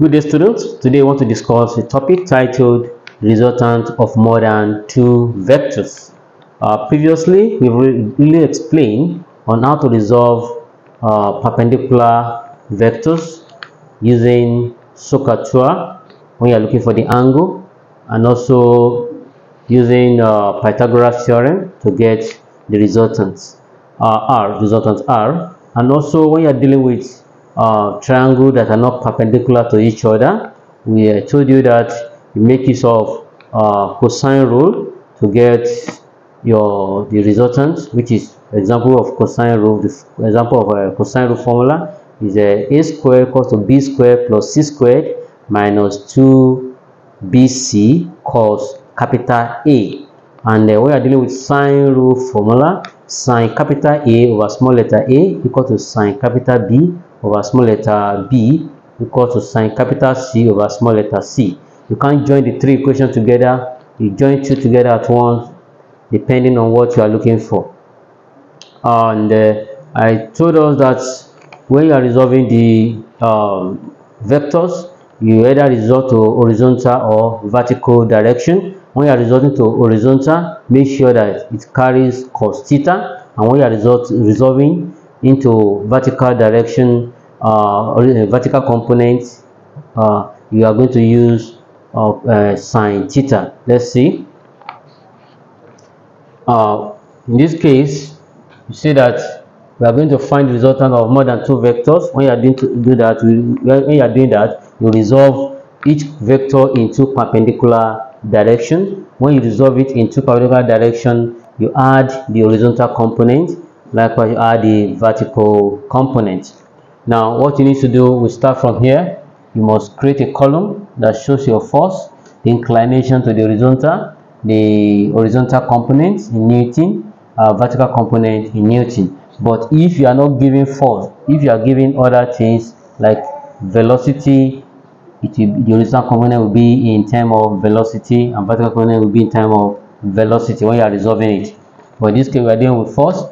Good day, students. Today I want to discuss a topic titled Resultant of More Than Two Vectors. Previously, we really explained on how to resolve perpendicular vectors using SOHCAHTOA when you are looking for the angle, and also using Pythagoras theorem to get the resultants r, and also when you are dealing with triangles that are not perpendicular to each other. We told you that you make use of cosine rule to get the resultant, which is example of cosine rule. The example of a cosine rule formula is a squared equals to b squared plus c squared minus 2bc cos capital A. And we are dealing with sine rule formula. Sine capital A over small letter a equal to sine capital B over small letter b equal to sine capital C over small letter c. You can't join the three equations together. You join two together at once, depending on what you are looking for. And I told us that when you are resolving the vectors, you either resort to horizontal or vertical direction. When you are resorting to horizontal, make sure that it carries cos theta, and when you are resolving into vertical direction or vertical components, you are going to use sine theta. Let's see. In this case, you see that we are going to find the resultant of more than two vectors. When you are doing that, you resolve each vector into perpendicular direction. When you resolve it into perpendicular direction, you add the horizontal component. Likewise, you add the vertical component. Now, what you need to do, we start from here. You must create a column that shows your force, the inclination to the horizontal component in Newton, vertical component in Newton. But if you are not giving force, if you are giving other things like velocity, the horizontal component will be in terms of velocity and vertical component will be in terms of velocity when you are resolving it. But in this case, we are dealing with force.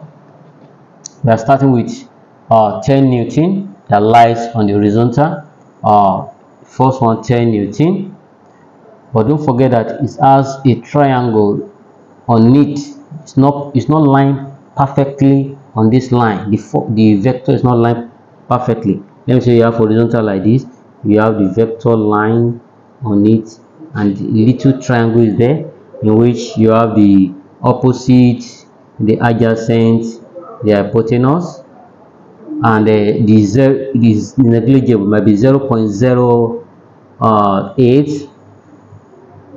We are starting with 10 Newton that lies on the horizontal. First one, 10 Newton. But don't forget that it has a triangle on it. It's not lined perfectly on this line. The vector is not lined perfectly. Let me say you have horizontal like this. You have the vector line on it, and the little triangle is there in which you have the opposite, the adjacent, the hypotenuse, and this negligible might be 0.08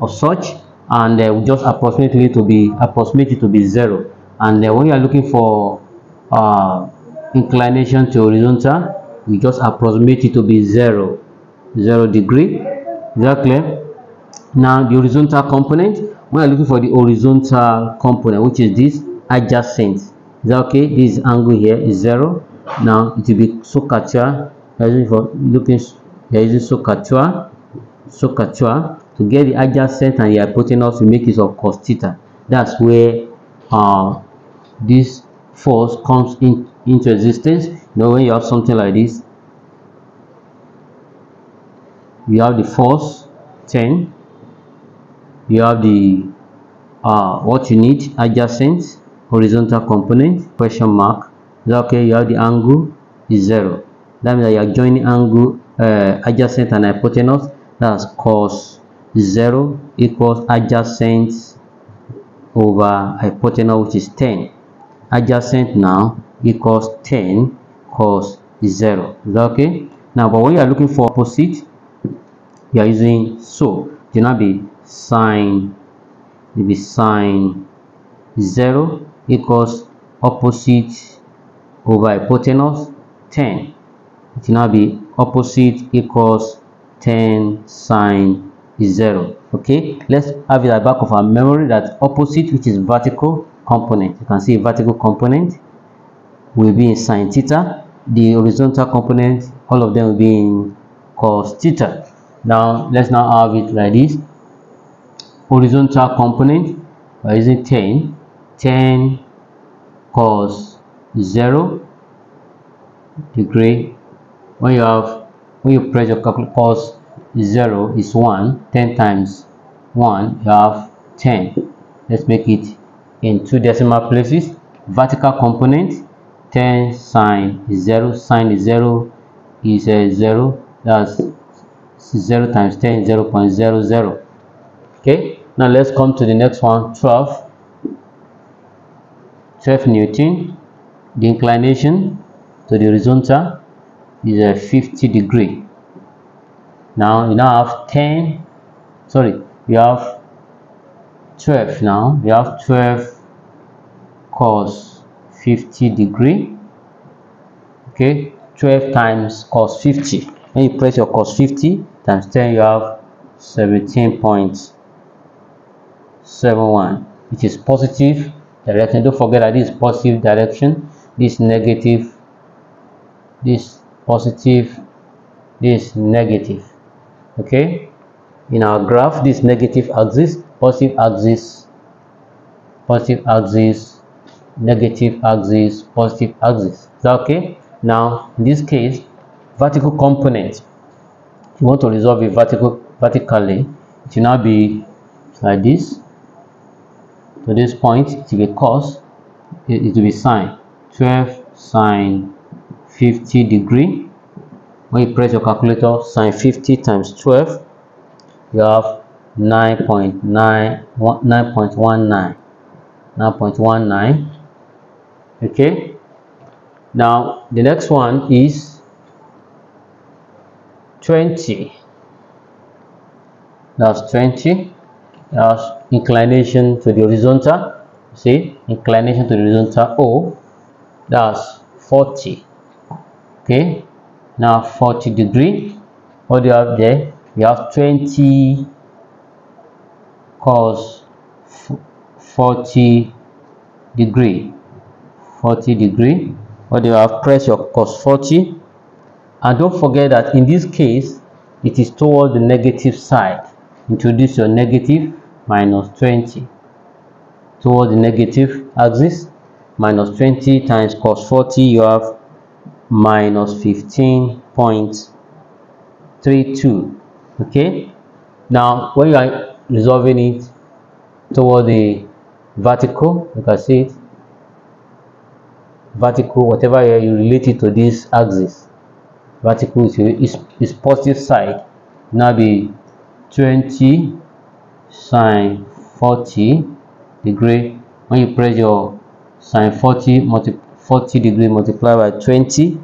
or such, and just approximately to be zero. And when you are looking for inclination to horizontal, we just approximate it to be 0 degree. Exactly. Now the horizontal component, we are looking for the horizontal component, which is this adjacent. Is that okay? This angle here is 0. Now it will be SOHCAHTOA. SOHCAHTOA to get the adjacent and the hypotenuse. We make use of cos theta. That's where this force comes into existence. Now when you have something like this, you have the force 10, you have the what you need, adjacent, horizontal component, question mark. Is that okay? You have the angle is 0. That means that you are joining angle adjacent and hypotenuse. That's cos 0 equals adjacent over hypotenuse, which is 10. Adjacent now equals 10 cos 0. Is that okay? Now, but when you are looking for opposite, you are using it will now be sine. It will be sine 0 equals opposite over hypotenuse 10. It will now be opposite equals 10 sine 0. Okay, let's have it at the back of our memory that opposite, which is vertical component, you can see vertical component will be in sine theta, the horizontal component, all of them will be in cos theta. Now let's now have it like this. Horizontal component by using 10 cos 0 degree. When you have When you press your cos 0 is 1, 10 times 1, you have 10. Let's make it in two decimal places. Vertical component, 10 sine is 0, sine is 0 is a 0, that's 0 times 10, 0.00. Okay, now let's come to the next one, 12 Newton. The inclination to the horizontal is a 50 degree. Now you now have 12. Now we have 12 cos 50 degree. Okay, 12 times cos 50. When you press your cos 50 times 10, you have 17.71, which is positive direction. Don't forget that this is positive direction, this negative, this positive, this negative. Okay, in our graph, this negative axis, positive axis, positive axis, negative axis, positive axis. Is that okay? Now in this case, vertical component, if you want to resolve it vertically, it will now be like this. To this point, it will be cos, it will be sine, 12 sine 50 degree. When you press your calculator, sine 50 times 12, you have 9.19. Okay, now the next one is 20. That's 20. As inclination to the horizontal, see, inclination to the horizontal, O, that's 40. Okay, now 40 degree. What do you have there? You have 20 cos 40 degree. 40 degree. What do you have? Press your cos 40, and don't forget that in this case it is toward the negative side. Introduce your negative, minus 20, toward the negative axis. Minus 20 times cos 40, you have minus 15.32. okay, now when you are resolving it toward the vertical, you can see it vertical, whatever you relate it to this axis, vertical is positive side. Now be 20 sine 40 degree. When you press your sine 40 degree multiplied by 20,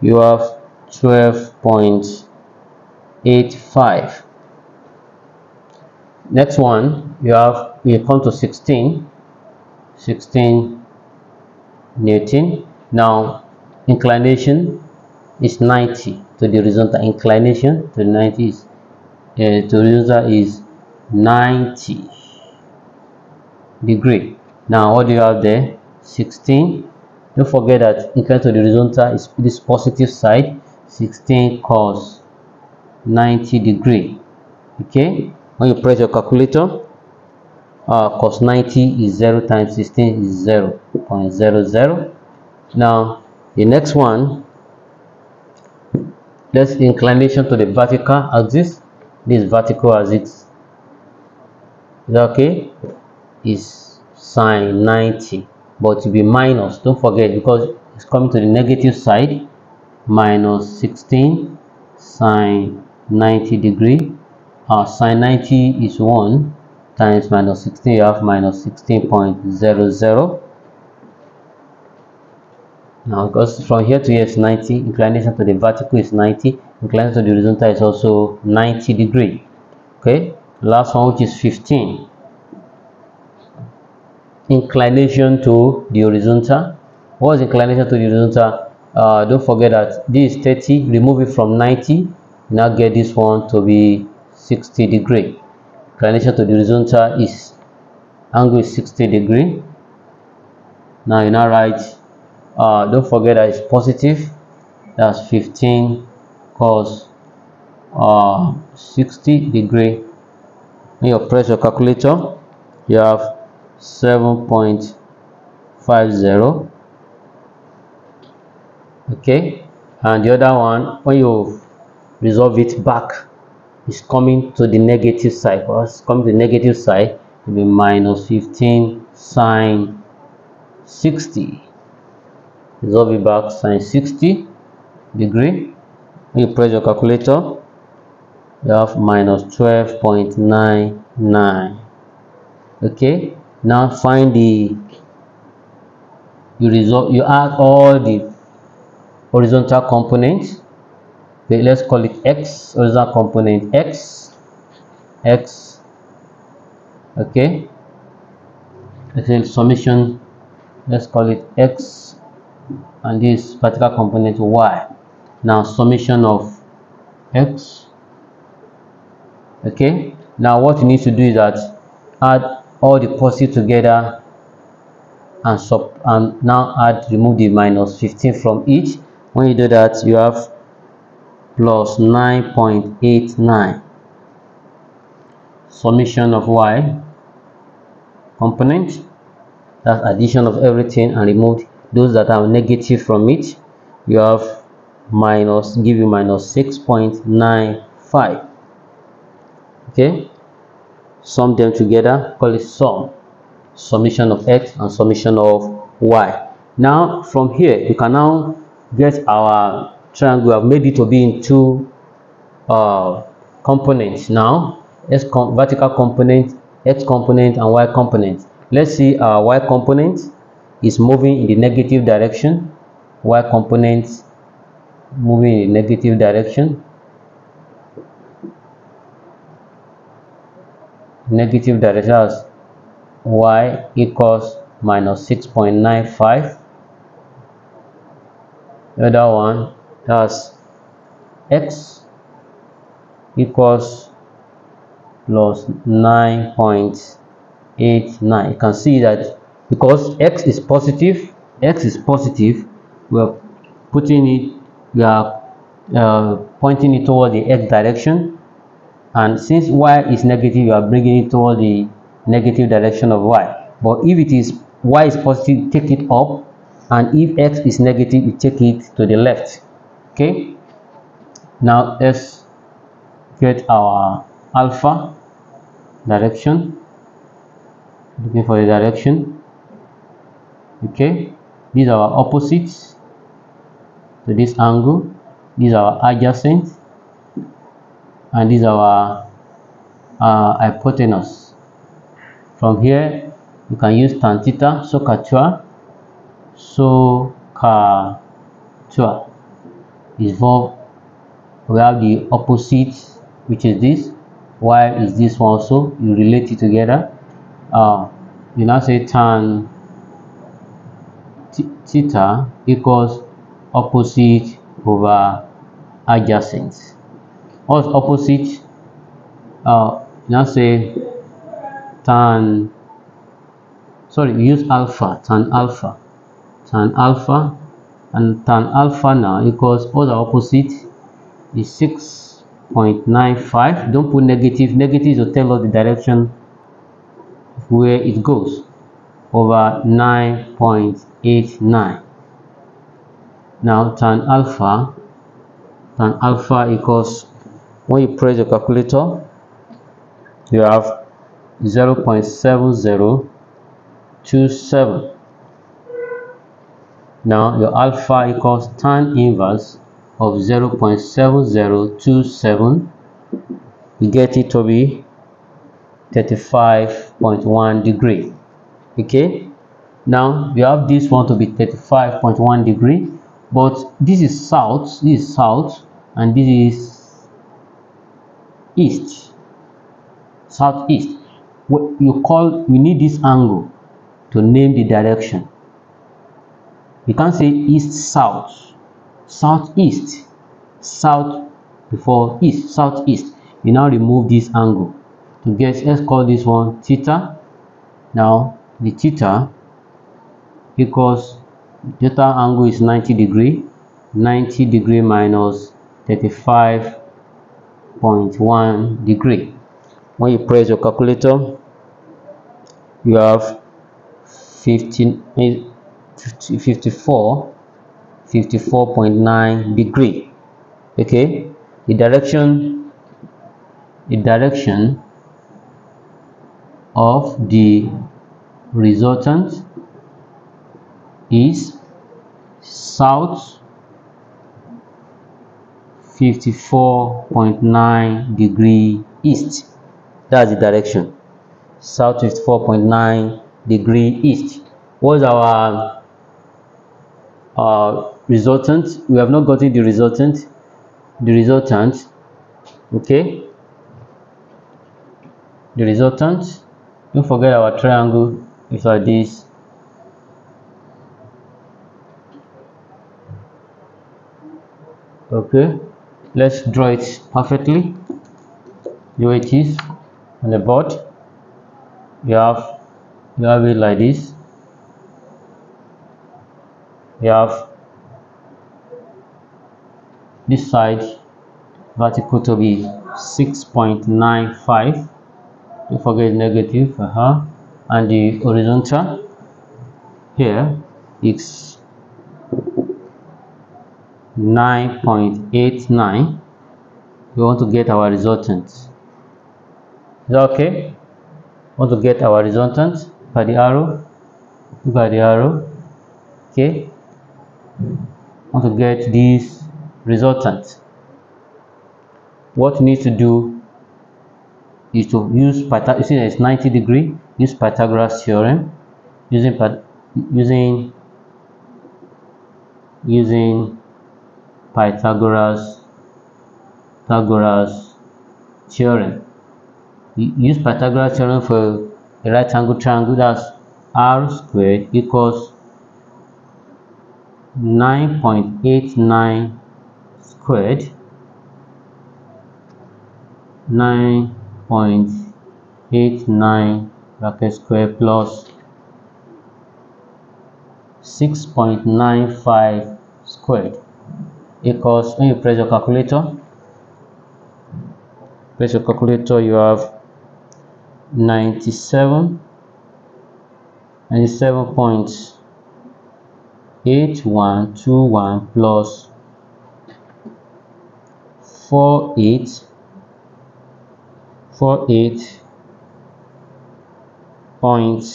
you have 12.85. Next one, we come to 16 Newton. Now inclination is 90 to the horizontal. Inclination to 90 is to user is 90 degree. Now what do you have there? 16. Don't forget that inclination to the horizontal is this positive side. 16 cos 90 degree. Okay, when you press your calculator, cos 90 is 0 times 16 is 0.00. now the next one, that's inclination to the vertical axis. This vertical axis, okay, is sine 90, but to be minus, don't forget, because it's coming to the negative side. Minus 16 sine 90 degree. Sine 90 is 1 times minus 16, you have minus 16.00. now, because from here to here is 90, inclination to the vertical is 90, inclination to the horizontal is also 90 degree. Okay, last one, which is 15. Inclination to the horizontal. What is inclination to the horizontal? Don't forget that this is 30. Remove it from 90, now get this one to be 60 degree. Inclination to the horizontal is angle is 60 degree. Now you now write, don't forget that it's positive. That's 15 cos 60 degree. When you press your calculator, you have 7.50. okay, and the other one, when you resolve it back, it's coming to the negative side. For us, coming to the negative side will be minus 15 sine 60. Resolve it back, sine 60 degree. When you press your calculator, you have minus 12.99. Okay, now find the result. You add all the horizontal components. Let's call it x, horizontal component x. Okay, the summation, let's call it x, and this particular component y. Now summation of x. Okay, now what you need to do is that add all the positive together and now remove the minus 15 from each. When you do that, you have plus 9.89. Summation of y component, that's addition of everything, and remove those that are negative from it. You have minus, give you minus 6.95. okay, sum them together, call it sum. Summation of x and summation of y. Now from here you can now get our triangle. We have made it to be in two components. Now vertical component, x component, and y component. Let's see our y component is moving in the negative direction. Y component moving in the negative direction, negative direction. Y equals minus 6.95. the other one, that's x equals plus 9.89. You can see that because x is positive, we are putting it, we are pointing it toward the x direction, and since y is negative, we are bringing it toward the negative direction of y. But if it is y is positive, take it up, and if x is negative, you take it to the left. Okay, now let's get our alpha direction, looking for the direction. Okay, these are our opposites to this angle, these are our adjacent, and these are our hypotenuse. From here you can use tan theta, SOHCAHTOA. SOHCAHTOA involve, we have the opposite, which is this, y is this one also, you relate it together. You now say tan theta equals opposite over adjacent. What's opposite? Now say tan, use alpha, tan alpha, and tan alpha now equals, all the opposite is 6.95. Don't put negative, negatives will tell us the direction where it goes, over 9.89. now tan alpha equals, when you press the calculator, you have 0.7027. now your alpha equals tan inverse of 0.7027. you get it to be 35.1 degree. Okay, now we have this one to be 35.1 degree, but this is south, and this is east, southeast. We need this angle to name the direction. You can't say east south, southeast, south before east, southeast. You now remove this angle to get, let's call this one theta. Now the theta equals, theta angle is 90 degree, 90 degree minus 35.1 degree. When you press your calculator, you have 54.9 degree. Okay, the direction of the resultant is south 54.9 degree east. That's the direction, south 54.9 degree east. What's our resultant? We have not gotten the resultant. The resultant, don't forget our triangle is like this. Okay, let's draw it perfectly the way it is on the board. You have it like this. You have this side vertical to be 6.95, don't forget negative, and the horizontal here is 9.89. We want to get our resultant. Is that okay? Want to get our resultant by the arrow. Look at the arrow. Okay. Want to get this resultant. What you need to do is to use Pythagoras. You see, it's 90 degree. Use Pythagoras theorem using Pythagoras theorem. You use Pythagoras theorem for a right angle triangle. That's r squared equals 9.89 squared, 9.89 bracket square plus 6.95 squared equals, when you press your calculator, you have 97.8121 plus 48.3025.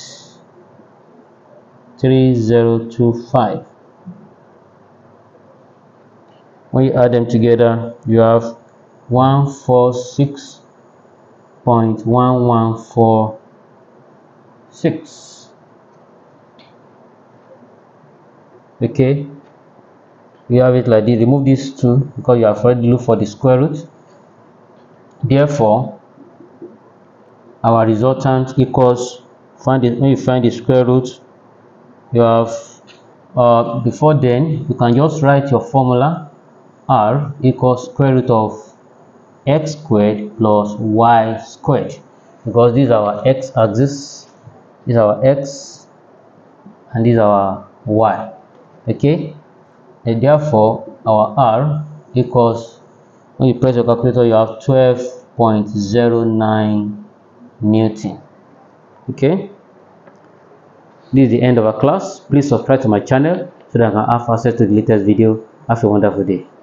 When you add them together, you have 146.1146. Okay, we have it like this. Remove these two because you have already looked for the square root. Therefore, our resultant equals, when you find the square root, you have, before then, you can just write your formula. R equals square root of x squared plus y squared, because these are our x axis, these are our x, and these are our y. Okay, and therefore our R equals, when you press your calculator, you have 12.09 Newton. Okay, this is the end of our class. Please subscribe to my channel so that I can have access to the latest video. Have a wonderful day.